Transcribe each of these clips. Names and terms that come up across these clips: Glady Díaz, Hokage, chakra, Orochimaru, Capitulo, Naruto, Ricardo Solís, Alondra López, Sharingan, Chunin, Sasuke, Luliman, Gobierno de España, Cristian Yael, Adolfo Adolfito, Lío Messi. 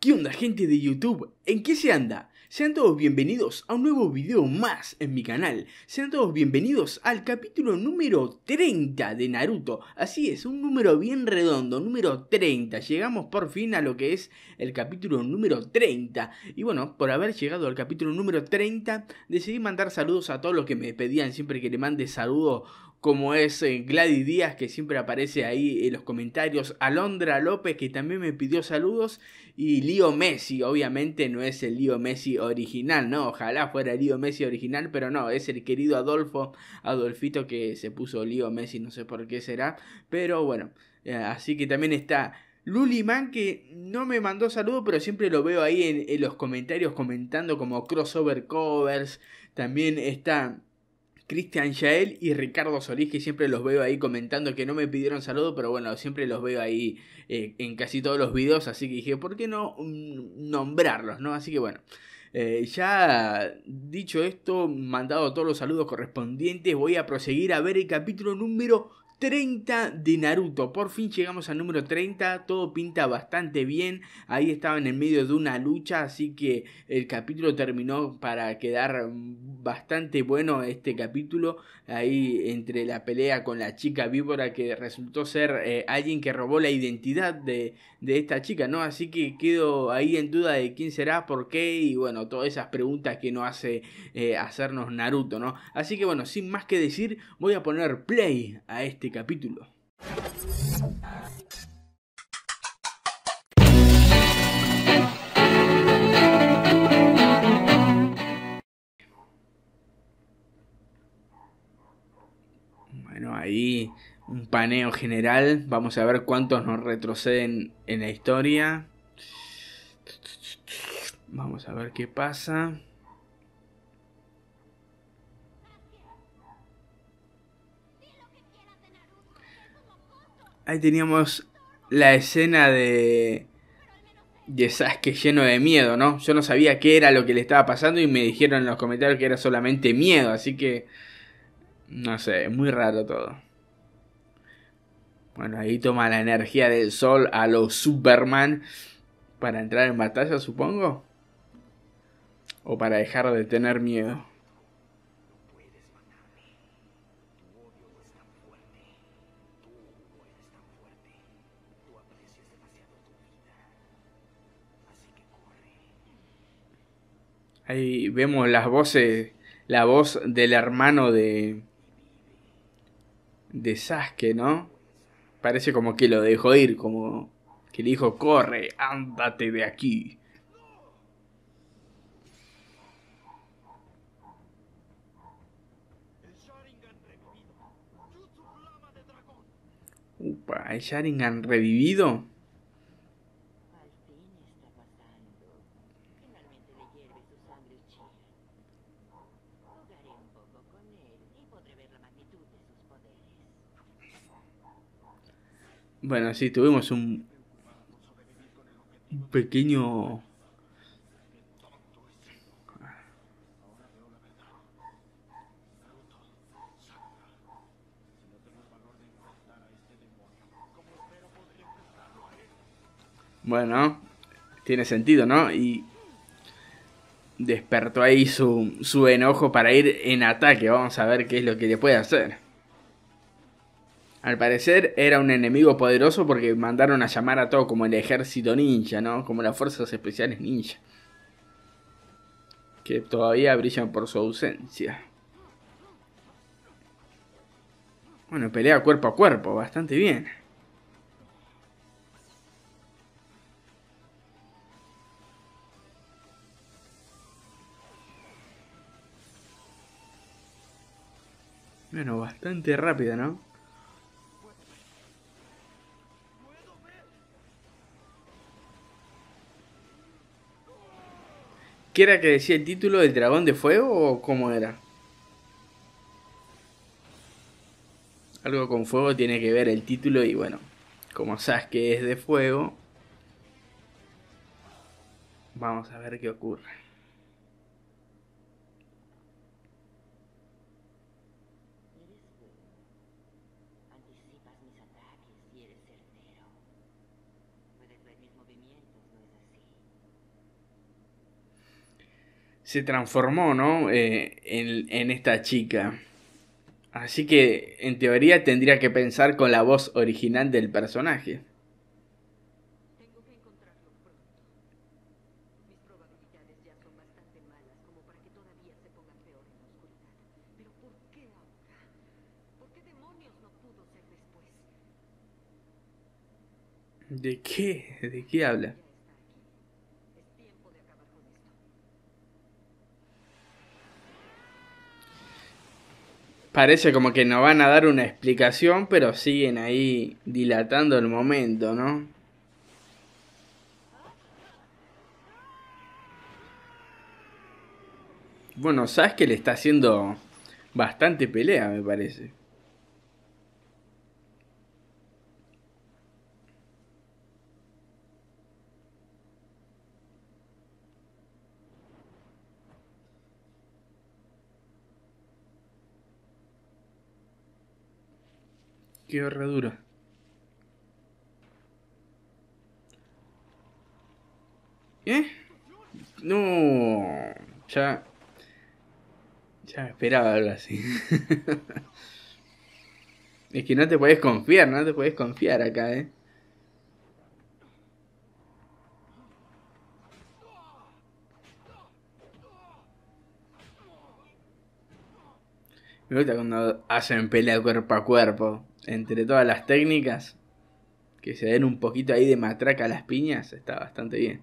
¿Qué onda, gente de YouTube? ¿En qué se anda? Sean todos bienvenidos a un nuevo video más en mi canal. Sean todos bienvenidos al capítulo número 30 de Naruto. Así es, un número bien redondo, número 30. Llegamos por fin a lo que es el capítulo número 30. Y bueno, por haber llegado al capítulo número 30, decidí mandar saludos a todos los que me pedían siempre que le mande saludos, como es Glady Díaz, que siempre aparece ahí en los comentarios, Alondra López, que también me pidió saludos, y Lío Messi. Obviamente no es el Lío Messi original, ¿no? Ojalá fuera el Lío Messi original, pero no, es el querido Adolfo Adolfito, que se puso Lío Messi, no sé por qué será, pero bueno, así que también está Luliman, que no me mandó saludo, pero siempre lo veo ahí en los comentarios comentando como crossover covers. También está Cristian Yael y Ricardo Solís, que siempre los veo ahí comentando, que no me pidieron saludo, pero bueno, siempre los veo ahí en casi todos los videos, así que dije, ¿por qué no nombrarlos, no? Así que bueno, ya dicho esto, mandado todos los saludos correspondientes, voy a proseguir a ver el capítulo número 30 de Naruto. Por fin llegamos al número 30, todo pinta bastante bien. Ahí estaban en medio de una lucha, así que el capítulo terminó para quedar bastante bueno este capítulo. Ahí entre la pelea con la chica víbora, que resultó ser alguien que robó la identidad de esta chica, ¿no? Así que quedo ahí en duda de quién será, por qué, y bueno, todas esas preguntas que nos hace hacernos Naruto, ¿no? Así que bueno, sin más que decir, voy a poner play a este capítulo. Bueno, ahí un paneo general. Vamos a ver cuántos nos retroceden en la historia. Vamos a ver qué pasa. Ahí teníamos la escena de Sasuke lleno de miedo, ¿no? Yo no sabía qué era lo que le estaba pasando y me dijeron en los comentarios que era solamente miedo, así que no sé, muy raro todo. Bueno, ahí toma la energía del sol a los Superman para entrar en batalla, supongo. O para dejar de tener miedo. Ahí vemos las voces, la voz del hermano de Sasuke, ¿no? Parece como que lo dejó ir, como que le dijo, corre, ándate de aquí. Upa, ¿el Sharingan revivido? Bueno, sí, tuvimos un pequeño... Bueno, tiene sentido, ¿no? Y despertó ahí su enojo para ir en ataque. Vamos a ver qué es lo que le puede hacer. Al parecer era un enemigo poderoso porque mandaron a llamar a todo como el ejército ninja, ¿no? Como las fuerzas especiales ninja, que todavía brillan por su ausencia. Bueno, pelea cuerpo a cuerpo, bastante bien. Bueno, bastante rápida, ¿no? ¿Qué era que decía el título? ¿Del dragón de fuego o cómo era? Algo con fuego tiene que ver el título y bueno, como Sasuke es de fuego, vamos a ver qué ocurre. Anticipas mis ataques y eres certero. Puedes ver mis movimientos, ¿no es así? se transformó, ¿no? En esta chica. Así que, en teoría, tendría que pensar con la voz original del personaje. Tengo que encontrarlo pronto. Mis probabilidades ya son bastante malas como para que todavía se pongan peor en la oscuridad. Pero ¿por qué ahora? ¿Por qué demonios no pudo ser después? ¿De qué? ¿De qué habla? Parece como que no van a dar una explicación, pero siguen ahí dilatando el momento, ¿no? Bueno, Sasuke le está haciendo bastante pelea, me parece. Qué horradura. No. Ya esperaba algo así. Es que no te podés confiar, no te podés confiar acá, ¿eh? Me gusta cuando hacen pelea cuerpo a cuerpo. Entre todas las técnicas, que se den un poquito ahí de matraca a las piñas, está bastante bien.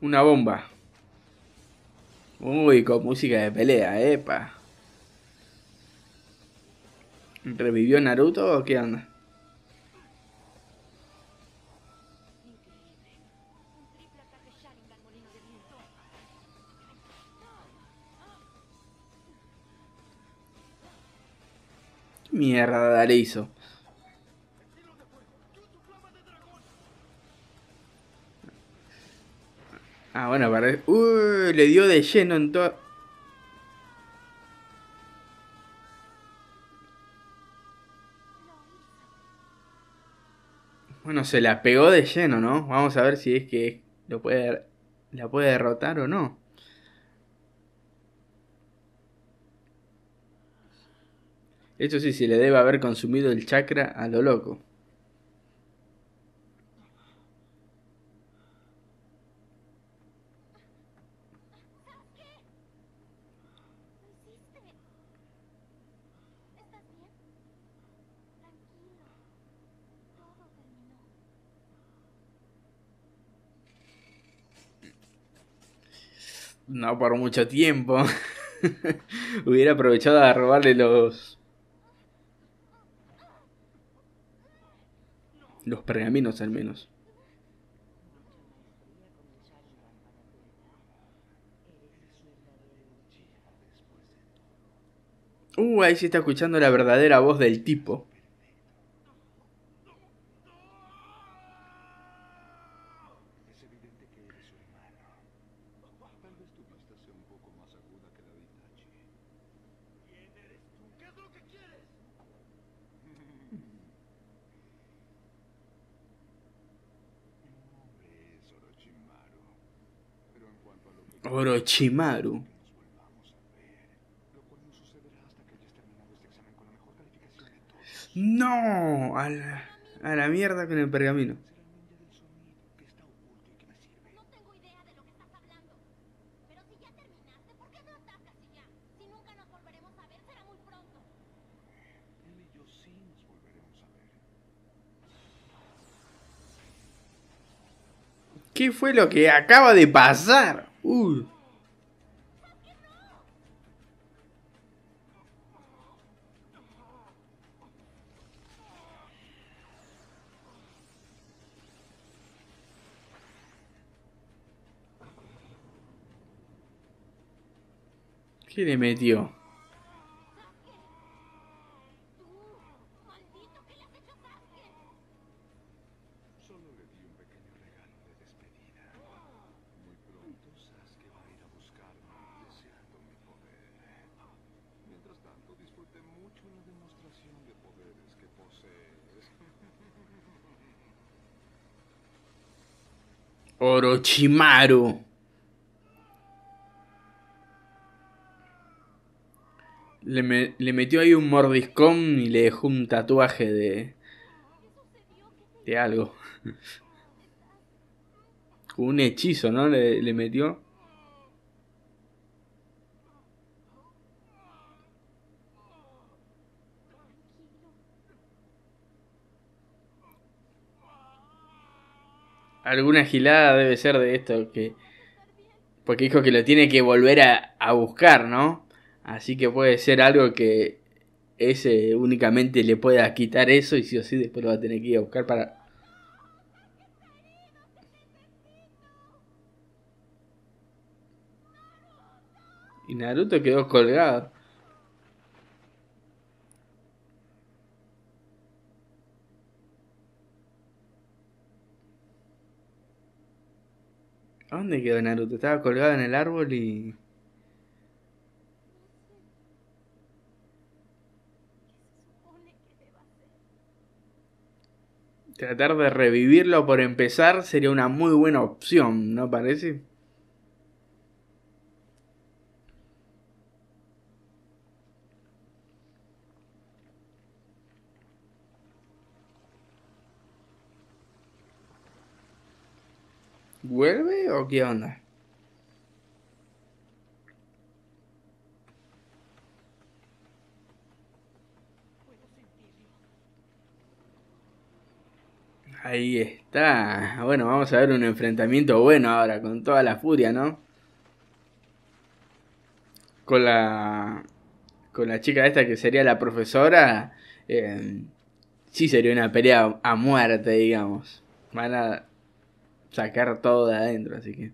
Una bomba. Uy, con música de pelea, epa. ¿Revivió Naruto o qué onda? Mierda le hizo. Ah, bueno, parece... Uy, le dio de lleno en todo... Bueno, se la pegó de lleno, ¿no? Vamos a ver si es que lo puede... la puede derrotar o no. Esto sí, se le debe haber consumido el chakra a lo loco. No por mucho tiempo. Hubiera aprovechado a robarle los pergaminos al menos. Ahí se está escuchando la verdadera voz del tipo. Orochimaru. No, a la mierda con el pergamino. No tengo idea de lo que estás hablando. Pero si ya terminaste, ¿por qué no atacas y ya? Si nunca nos volveremos a ver, será muy pronto. Él y yo sí nos volveremos a ver. ¿Qué fue lo que acaba de pasar? ¿Qué le metió? Solo le di un pequeño regalo de Orochimaru. Le metió ahí un mordiscón y le dejó un tatuaje de algo. Un hechizo, ¿no? Le metió. Alguna gilada debe ser de esto que... Porque dijo que lo tiene que volver a buscar, ¿no? Así que puede ser algo que ese únicamente le pueda quitar eso y sí o sí después lo va a tener que ir a buscar para... Y Naruto quedó colgado. ¿A dónde quedó Naruto? Estaba colgado en el árbol y... Tratar de revivirlo por empezar sería una muy buena opción, ¿no parece? ¿Vuelve o qué onda? Ahí está. Bueno, vamos a ver un enfrentamiento bueno ahora, con toda la furia, ¿no? Con la chica esta que sería la profesora, sí sería una pelea a muerte, digamos. Van a sacar todo de adentro, así que...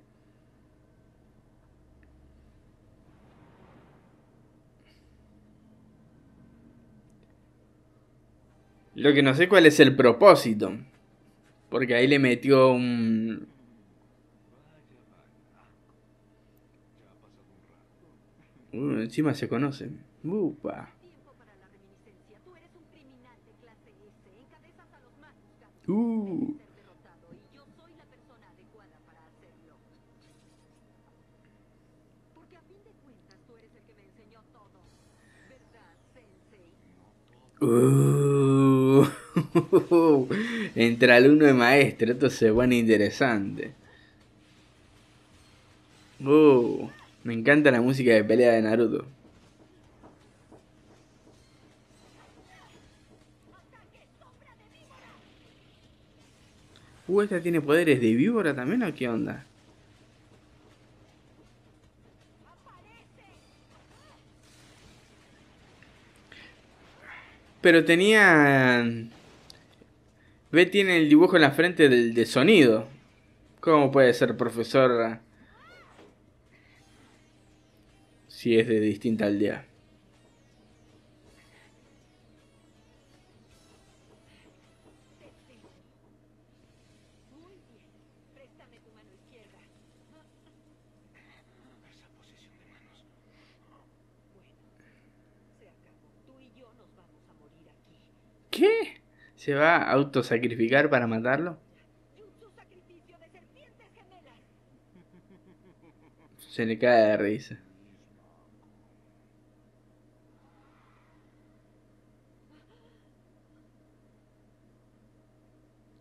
Lo que no sé cuál es el propósito, porque ahí le metió un... encima se conocen. Upa. Entre alumno y maestro, esto se pone interesante. Me encanta la música de pelea de Naruto. ¿Esta tiene poderes de víbora también o qué onda? Pero tenía... Ve, tiene el dibujo en la frente del de sonido. ¿Cómo puede ser profesor si es de distinta aldea? ¿Qué? ¿Se va a autosacrificar para matarlo? Se le cae de risa.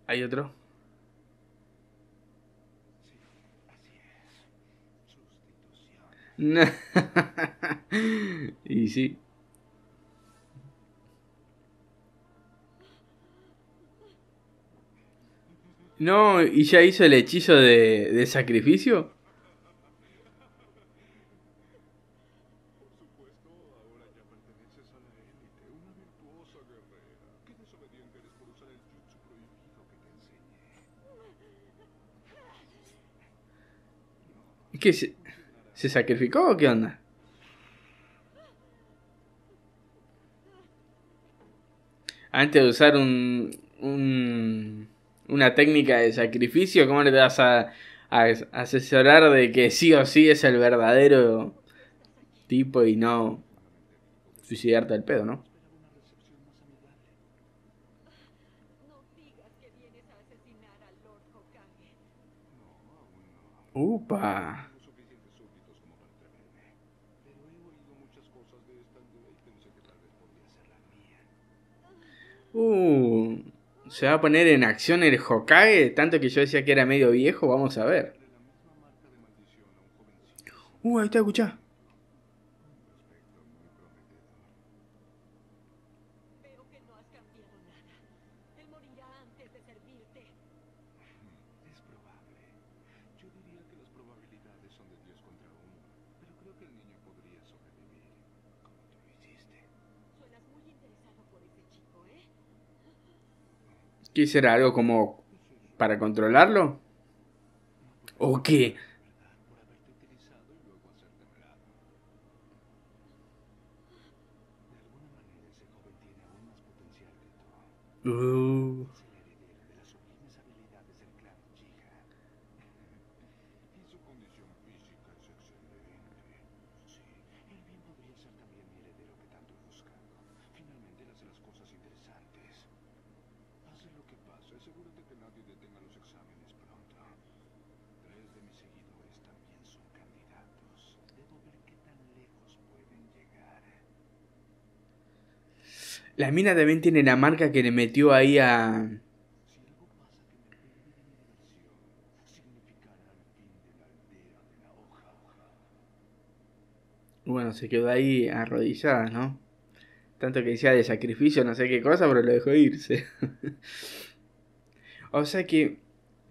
¿Hay otro? No. Y sí. No, ¿y ya hizo el hechizo de sacrificio? ¿Qué? ¿Se sacrificó o qué onda? Antes de usar una técnica de sacrificio, ¿cómo le vas a asesorar de que sí o sí es el verdadero tipo y no suicidarte al pedo, no? No digas que vienes a asesinar al Lord Hokage. No, Upa. Se va a poner en acción el Hokage, tanto que yo decía que era medio viejo, vamos a ver. Ahí está, escuchá. ¿Qué será? ¿Algo como para controlarlo? ¿O qué? La mina también tiene la marca que le metió ahí a... Bueno, se quedó ahí arrodillada, ¿no? Tanto que decía de sacrificio, no sé qué cosa, pero lo dejó irse. O sea que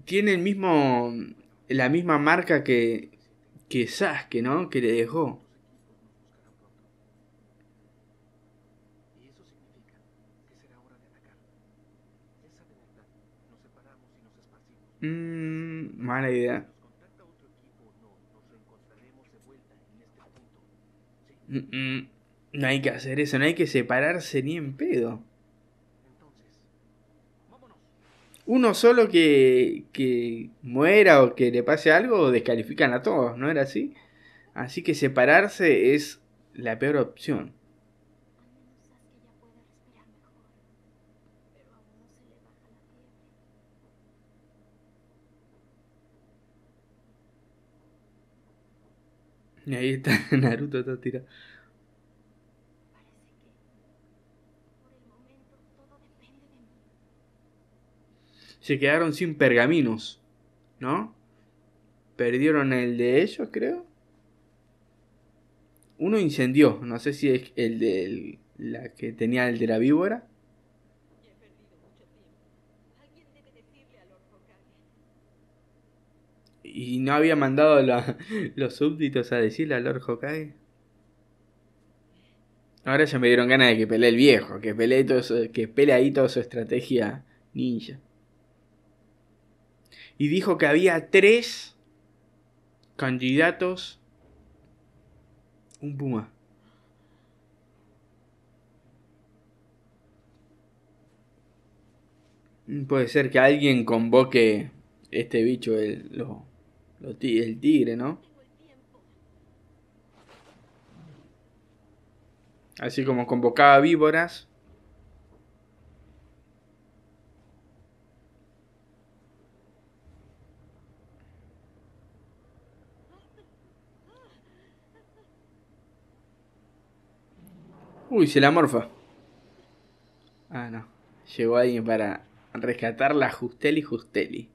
tiene el mismo... la misma marca que Sasuke, ¿no? Que le dejó. Mala idea. No hay que hacer eso, no hay que separarse ni en pedo. Uno solo que muera o que le pase algo, descalifican a todos, ¿no era así? Así que separarse es la peor opción. Y ahí está Naruto, está tirado. Se quedaron sin pergaminos, ¿no? Perdieron el de ellos, creo. Uno incendió, no sé si es el de la que tenía el de la víbora. ¿Y no había mandado los súbditos a decirle al Lord Hokage? Ahora ya me dieron ganas de que pelee el viejo, que pelee todo su, que pelee ahí toda su estrategia ninja. Y dijo que había 3 candidatos. Un puma. Puede ser que alguien convoque este bicho, el tigre, ¿no? Así como convocaba víboras. Uy, se la morfa. Ah, no. Llegó alguien para rescatar la Justeli Justeli.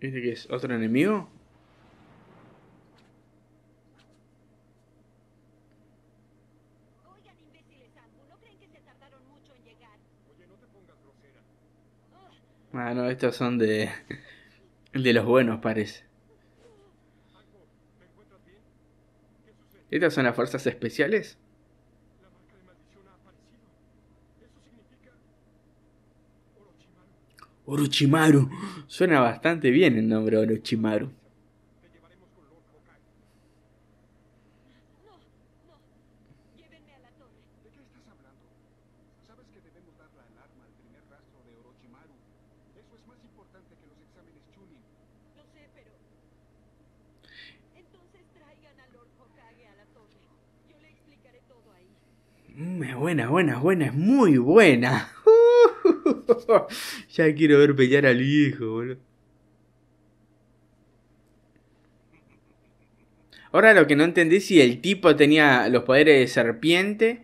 ¿Este que es otro enemigo? Oigan, imbéciles, ¿no creen que se tardaron mucho en llegar? Oye, no te pongas grosera. Ah, no, estos son de los buenos, parece. ¿Me encuentras bien? ¿Qué sucede? ¿Estas son las fuerzas especiales? La marca de maldición ha aparecido. Eso significa... Orochimaru. Suena bastante bien el nombre Orochimaru. Te llevaremos con Lord Hokage. No, llévenme a la torre. ¿De qué estás hablando? Sabes que debemos dar la alarma al primer rastro de Orochimaru. Eso es más importante que los exámenes Chunin. No sé, pero... Entonces trae... buena, muy buena. Ya quiero ver pelear al viejo, boludo. Ahora lo que no entendí es si el tipo tenía los poderes de serpiente.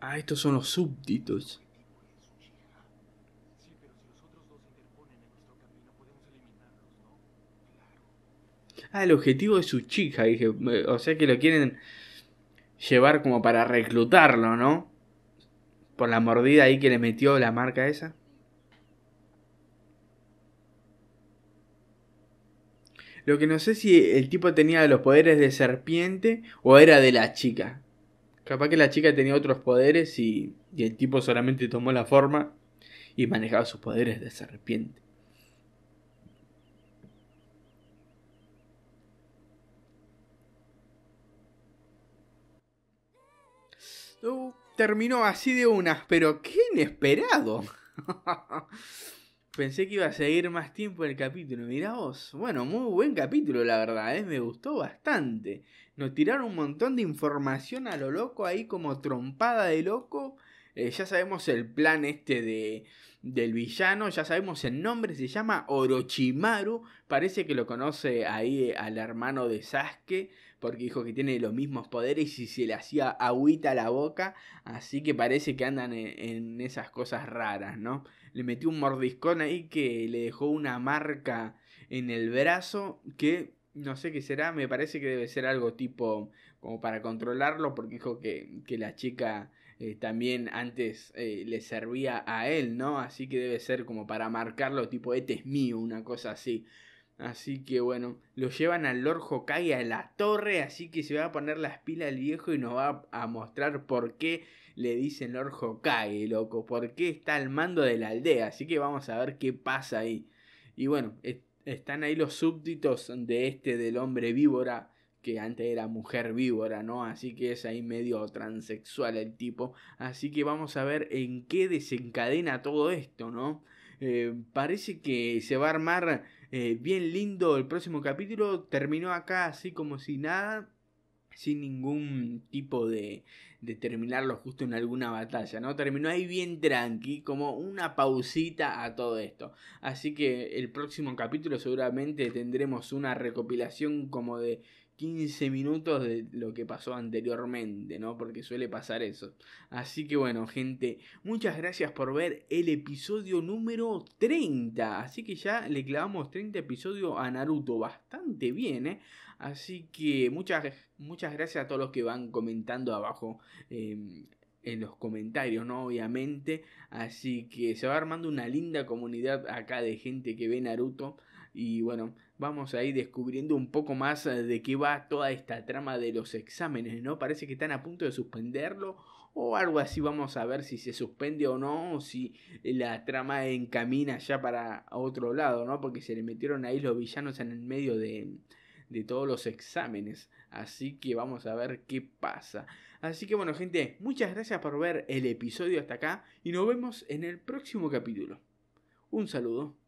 Ah, estos son los súbditos. Ah, el objetivo es su chica, dije. O sea que lo quieren llevar como para reclutarlo, ¿no? Por la mordida ahí que le metió la marca esa. Lo que no sé si el tipo tenía los poderes de serpiente o era de la chica. Capaz que la chica tenía otros poderes y el tipo solamente tomó la forma y manejaba sus poderes de serpiente. Terminó así de unas, pero qué inesperado. Pensé que iba a seguir más tiempo el capítulo, mirá vos. Bueno, muy buen capítulo la verdad, ¿eh? Me gustó bastante. Nos tiraron un montón de información a lo loco ahí como trompada de loco. Ya sabemos el plan este del villano, ya sabemos el nombre, se llama Orochimaru. Parece que lo conoce ahí al hermano de Sasuke, porque dijo que tiene los mismos poderes y se le hacía agüita a la boca. Así que parece que andan en esas cosas raras, ¿no? Le metió un mordiscón ahí que le dejó una marca en el brazo que no sé qué será. Me parece que debe ser algo tipo como para controlarlo, porque dijo que la chica... también antes le servía a él, ¿no? Así que debe ser como para marcarlo, tipo, este es mío, una cosa así. Así que bueno, lo llevan al Lord Hokage a la torre, así que se va a poner las pilas el viejo y nos va a mostrar por qué le dicen Lord Hokage, loco. Por qué está al mando de la aldea, así que vamos a ver qué pasa ahí. Y bueno, están ahí los súbditos del hombre víbora, que antes era mujer víbora, ¿no? Así que es ahí medio transexual el tipo. Así que vamos a ver en qué desencadena todo esto, ¿no? Parece que se va a armar bien lindo el próximo capítulo. Terminó acá así como si nada, sin ningún tipo de terminarlo justo en alguna batalla, ¿no? Terminó ahí bien tranqui, como una pausita a todo esto. Así que el próximo capítulo seguramente tendremos una recopilación como de 15 minutos de lo que pasó anteriormente, ¿no? Porque suele pasar eso. Así que bueno, gente, muchas gracias por ver el episodio número 30. Así que ya le clavamos 30 episodios a Naruto. Bastante bien, ¿eh? Así que muchas gracias a todos los que van comentando abajo en los comentarios, ¿no? Obviamente. Así que se va armando una linda comunidad acá de gente que ve Naruto. Y bueno, vamos a ir descubriendo un poco más de qué va toda esta trama de los exámenes, ¿no? Parece que están a punto de suspenderlo o algo así. Vamos a ver si se suspende o no, o si la trama encamina ya para otro lado, ¿no? Porque se le metieron ahí los villanos en el medio de todos los exámenes. Así que vamos a ver qué pasa. Así que bueno, gente, muchas gracias por ver el episodio hasta acá y nos vemos en el próximo capítulo. Un saludo.